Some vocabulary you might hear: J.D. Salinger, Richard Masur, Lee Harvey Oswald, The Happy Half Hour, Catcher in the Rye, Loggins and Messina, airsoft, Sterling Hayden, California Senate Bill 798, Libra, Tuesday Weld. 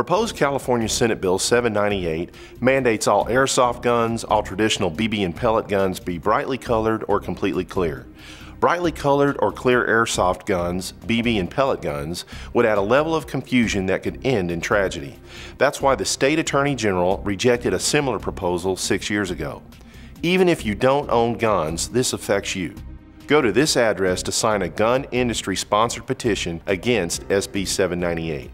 Proposed California Senate Bill 798 mandates all airsoft guns, all traditional BB and pellet guns be brightly colored or completely clear. Brightly colored or clear airsoft guns, BB and pellet guns, would add a level of confusion that could end in tragedy. That's why the state attorney general rejected a similar proposal 6 years ago. Even if you don't own guns, this affects you. Go to this address to sign a gun industry-sponsored petition against SB 798.